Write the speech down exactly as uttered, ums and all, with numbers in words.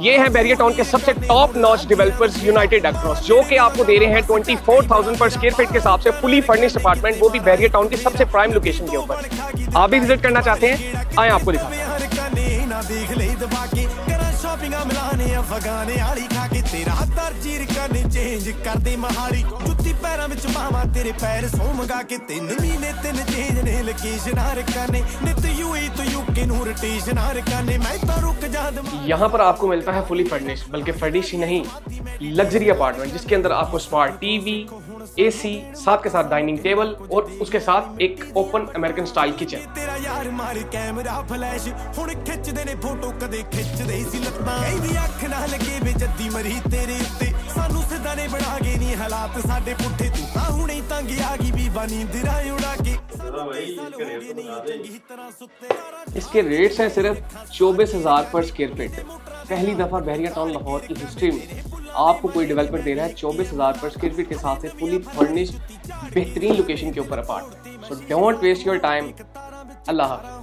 ये है बहरिया टाउन के सबसे top notch developers united across, जो कि आपको दे रहे हैं चौबीस हज़ार पर स्क्वायर फीट के हिसाब से फुली फर्निश्ड अपार्टमेंट, वो भी बहरिया टाउन के सबसे प्राइम लोकेशन के ऊपर। आप भी विजिट करना चाहते हैं, आए आपको दिखाते। यहाँ पर आपको मिलता है फुली फर्निश्ड, बल्कि फर्निश्ड ही नहीं, लग्जरी अपार्टमेंट जिसके अंदर आपको स्मार्ट टीवी, एसी, साथ के साथ डाइनिंग टेबल और उसके साथ एक ओपन अमेरिकन स्टाइल किचन। इसके रेट्स हैं सिर्फ चौबीस हजार पर स्क्वायर फीट। पहली दफा बहरिया टाउन लाहौर की हिस्ट्री में आपको कोई डेवलपर दे रहा है चौबीस हज़ार पर स्क्वायर फीट के साथ से फुली फर्निश्ड बेहतरीन लोकेशन के ऊपर apartment. So don't waste your time. अल्लाह हाफ़िज़।